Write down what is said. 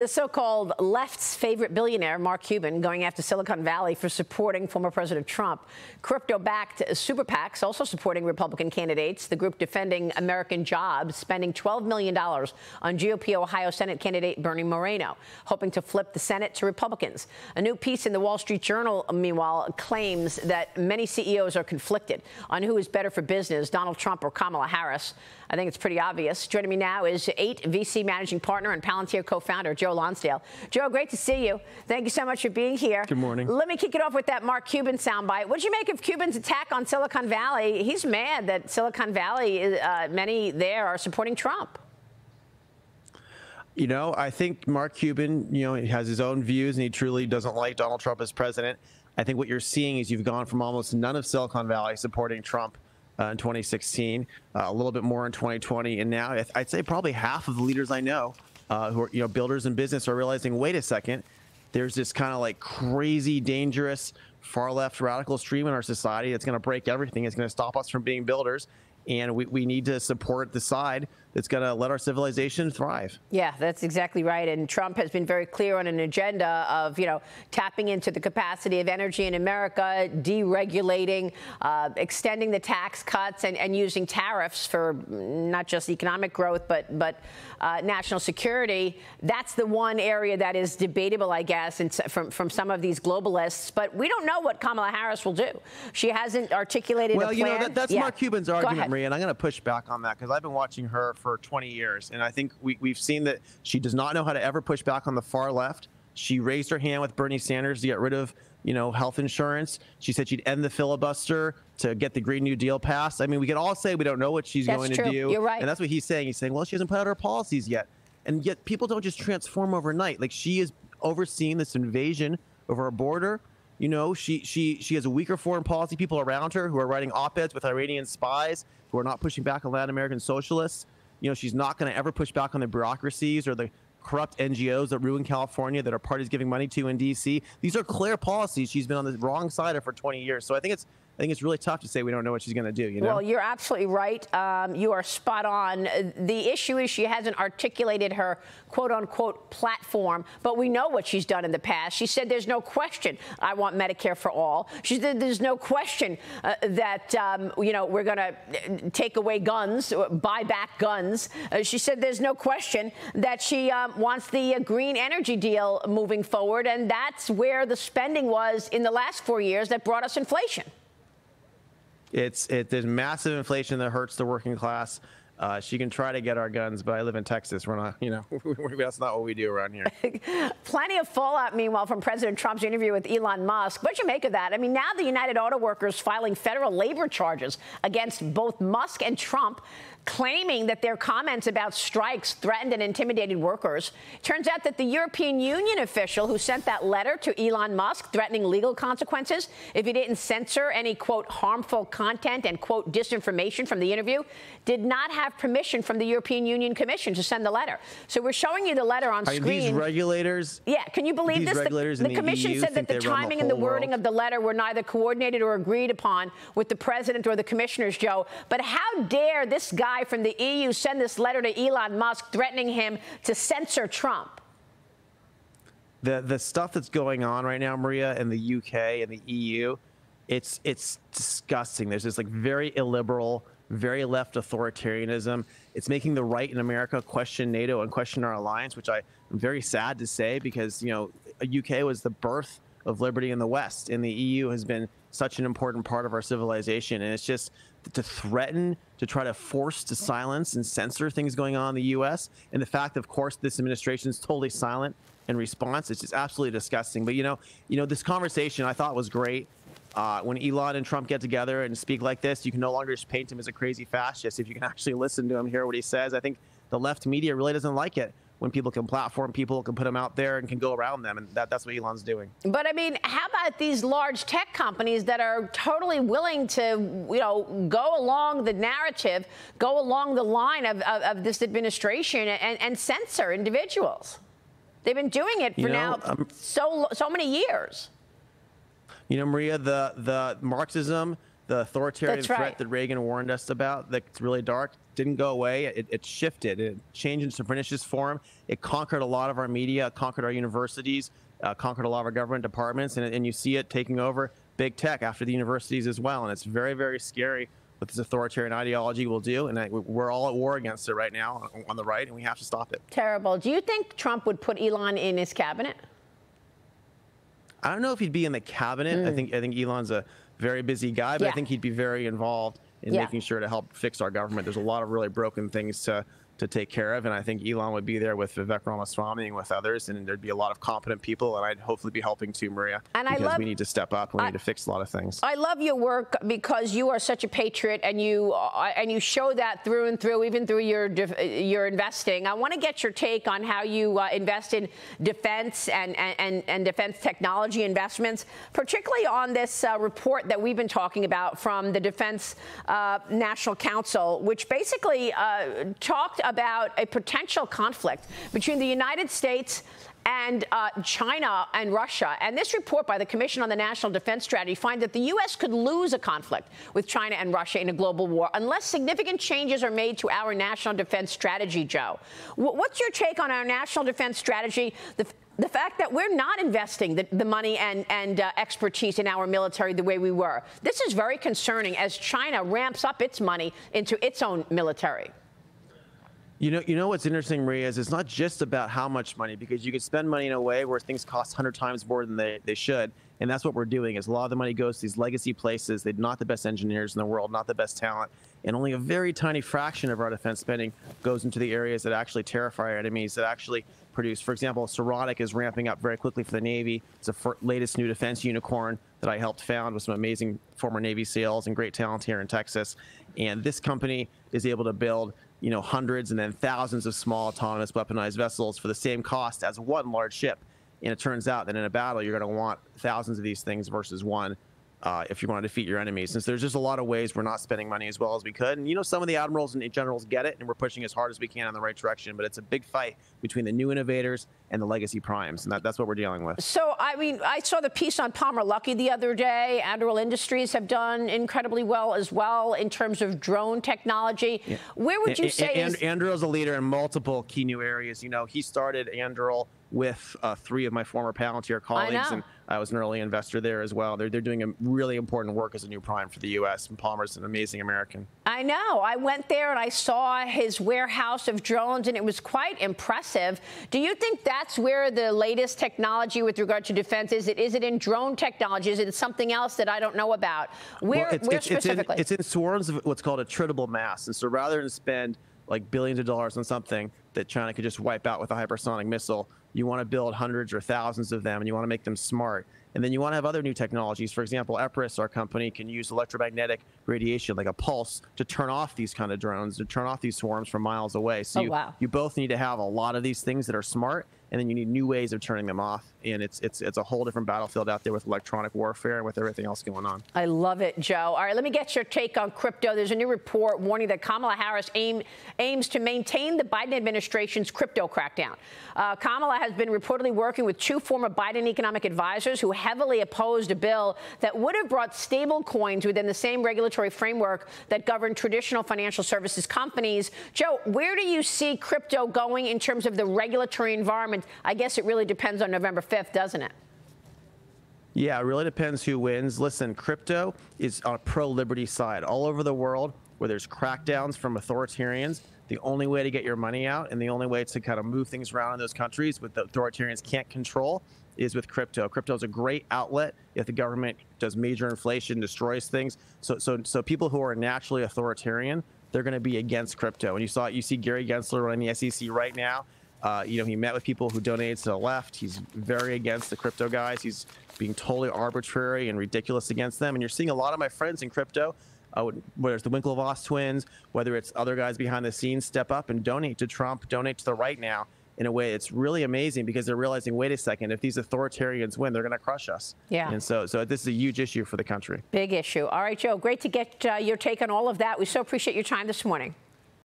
The so-called left's favorite billionaire, Mark Cuban, going after Silicon Valley for supporting former President Trump. Crypto-backed super PACs also supporting Republican candidates. The group defending American jobs, spending $12 million on GOP Ohio Senate candidate Bernie Moreno, hoping to flip the Senate to Republicans. A new piece in the Wall Street Journal, meanwhile, claims that many CEOs are conflicted on who is better for business, Donald Trump or Kamala Harris. I think it's pretty obvious. Joining me now is 8 VC managing partner and Palantir co-founder, Joe Lonsdale. Joe, great to see you. Thank you so much for being here. Good morning. Let me kick it off with that Mark Cuban soundbite. What did you make of Cuban's attack on Silicon Valley? He's mad that Silicon Valley, many there are supporting Trump. You know, I think Mark Cuban, he has his own views and he truly doesn't like Donald Trump as president. I think what you're seeing is you've gone from almost none of Silicon Valley supporting Trump in 2016, a little bit more in 2020, and now I'd say probably half of the leaders I know who are builders in business are realizing, wait a second, there's this kind of like crazy, dangerous, far left radical stream in our society that's going to break everything. It's going to stop us from being builders. And we need to support the side that's going to let our civilization thrive. Yeah, that's exactly right. And Trump has been very clear on an agenda of, tapping into the capacity of energy in America, deregulating, extending the tax cuts, and using tariffs for not just economic growth, but national security. That's the one area that is debatable, I guess, and from some of these globalists. But we don't know what Kamala Harris will do. She hasn't articulated a plan. Well, that's Mark Cuban's argument. And I'm going to push back on that because I've been watching her for 20 years. And I think we've seen that she does not know how to ever push back on the far left. She raised her hand with Bernie Sanders to get rid of, health insurance. She said she'd end the filibuster to get the Green New Deal passed. I mean, we can all say we don't know what she's going to do. You're right. And that's what he's saying. He's saying, well, she hasn't put out her policies yet. And yet people don't just transform overnight. Like, she is overseeing this invasion over our border. She has a weaker foreign policy. People around her who are writing op-eds with Iranian spies who are not pushing back on Latin American socialists. She's not going to ever push back on the bureaucracies or the corrupt NGOs that ruin California that our party's giving money to in D.C. These are clear policies she's been on the wrong side of for 20 years. So I think it's really tough to say we don't know what she's going to do. Well, you're absolutely right. You are spot on. The issue is she hasn't articulated her quote-unquote platform, but we know what she's done in the past. She said there's no question I want Medicare for all. She said there's no question that, we're going to take away guns, buy back guns. She said there's no question that she wants the green energy deal moving forward, and that's where the spending was in the last 4 years that brought us inflation. There's massive inflation that hurts the working class. She can try to get our guns, but I live in Texas. We're not, that's not what we do around here. Plenty of fallout, meanwhile, from President Trump's interview with Elon Musk. What'd you make of that? I mean, now the United Auto Workers filing federal labor charges against both Musk and Trump, claiming that their comments about strikes threatened and intimidated workers. Turns out that the European Union official who sent that letter to Elon Musk threatening legal consequences if he didn't censor any, quote, harmful content and, quote, disinformation from the interview, did not have permission from the European Union Commission to send the letter. So we're showing you the letter on screen. These regulators. Yeah, can you believe this? The Commission said that the timing and the wording of the letter were neither coordinated or agreed upon with the president or the commissioners, Joe. But how dare this guy from the EU send this letter to Elon Musk threatening him to censor Trump? The stuff that's going on right now, Maria, in the UK and the EU, it's disgusting. There's this very illiberal, very left authoritarianism. It's making the right in America question NATO and question our alliance, which I'm very sad to say because, UK was the birth of liberty in the West, and the EU has been such an important part of our civilization. And it's just to threaten, to try to force to silence and censor things going on in the U.S. And the fact, of course, this administration is totally silent in response. It's just absolutely disgusting. But, this conversation I thought was great. When Elon and Trump get together and speak like this, you can no longer just paint him as a crazy fascist. If you can actually listen to him, hear what he says. I think the left media really doesn't like it when people can platform people, can put them out there, and can go around them. And that's what Elon's doing. But, I mean, how about these large tech companies that are totally willing to, go along the narrative, go along the line of this administration and censor individuals? They've been doing it for so many years. Maria, the Marxism, the authoritarian threat that Reagan warned us about, that's really dark, didn't go away. It shifted. It changed into pernicious form. It conquered a lot of our media, conquered our universities, conquered a lot of our government departments, and you see it taking over big tech after the universities as well. And it's very, very scary what this authoritarian ideology will do, and we're all at war against it right now on the right, and we have to stop it. Terrible. Do you think Trump would put Elon in his cabinet? I don't know if he'd be in the cabinet. I think Elon's a very busy guy, but I think he'd be very involved in making sure to help fix our government. There's a lot of really broken things to take care of, and I think Elon would be there with Vivek Ramaswamy and with others, and there'd be a lot of competent people, and I'd hopefully be helping too, Maria, and because we need to step up. We need to fix a lot of things. I love your work because you are such a patriot, and you show that through and through, even through your investing. I want to get your take on how you invest in defense and defense technology investments, particularly on this report that we've been talking about from the Defense National Council, which basically talked about a potential conflict between the United States and China and Russia. And this report by the Commission on the National Defense Strategy finds that the U.S. could lose a conflict with China and Russia in a global war unless significant changes are made to our national defense strategy, Joe. What's your take on our national defense strategy, the fact that we're not investing the money and expertise in our military the way we were? This is very concerning as China ramps up its money into its own military. You know what's interesting, Maria, is it's not just about how much money, because you can spend money in a way where things cost 100 times more than they should, and that's what we're doing. Is a lot of the money goes to these legacy places. They're not the best engineers in the world, not the best talent, and only a very tiny fraction of our defense spending goes into the areas that actually terrify our enemies, that actually produce. For example, Saronic is ramping up very quickly for the Navy. It's the latest new defense unicorn that I helped found with some amazing former Navy SEALs and great talent here in Texas, and this company is able to build hundreds and then thousands of small autonomous weaponized vessels for the same cost as one large ship. And it turns out that in a battle, you're going to want thousands of these things versus one if you want to defeat your enemies. Since there's just a lot of ways we're not spending money as well as we could. And, some of the admirals and generals get it, and we're pushing as hard as we can in the right direction. But it's a big fight between the new innovators and the legacy primes, and that's what we're dealing with. So, I mean, I saw the piece on Palmer Luckey the other day. Anduril Industries have done incredibly well as well in terms of drone technology. Yeah. Where would you say Anduril is a leader in multiple key new areas. He started Anduril with three of my former Palantir colleagues, and I was an early investor there as well. They're doing a really important work as a new prime for the U.S., and Palmer's an amazing American. I know. I went there, and I saw his warehouse of drones, and it was quite impressive. Do you think that's where the latest technology with regard to defense is? Is it in drone technology? Is it something else that I don't know about? Where specifically? It's in swarms of what's called attritable mass, and so rather than spend like billions of dollars on something that China could just wipe out with a hypersonic missile, you want to build hundreds or thousands of them, and you want to make them smart. And then you want to have other new technologies. For example, Epirus, our company, can use electromagnetic radiation, like a pulse, to turn off these kind of drones, to turn off these swarms from miles away. So you both need to have a lot of these things that are smart, and then you need new ways of turning them off. And it's a whole different battlefield out there with electronic warfare and with everything else going on. I love it, Joe. All right, let me get your take on crypto. There's a new report warning that Kamala Harris aims to maintain the Biden administration's crypto crackdown. Kamala has been reportedly working with two former Biden economic advisors who heavily opposed a bill that would have brought stable coins within the same regulatory framework that governed traditional financial services companies. Joe, where do you see crypto going in terms of the regulatory environment? I guess it really depends on November 5th, doesn't it? Yeah, it really depends who wins. Listen, crypto is on a pro-liberty side. All over the world where there's crackdowns from authoritarians, the only way to get your money out and the only way to kind of move things around in those countries with the authoritarians can't control is with crypto. Crypto is a great outlet if the government does major inflation, destroys things. So people who are naturally authoritarian, they're going to be against crypto. And you see Gary Gensler running the SEC right now. He met with people who donated to the left. He's very against the crypto guys. He's being totally arbitrary and ridiculous against them. And you're seeing a lot of my friends in crypto, whether it's the Winklevoss twins, whether it's other guys behind the scenes, step up and donate to Trump, donate to the right now in a way. It's really amazing because they're realizing, wait a second, if these authoritarians win, they're going to crush us. Yeah. And so this is a huge issue for the country. Big issue. All right, Joe, great to get your take on all of that. We so appreciate your time this morning.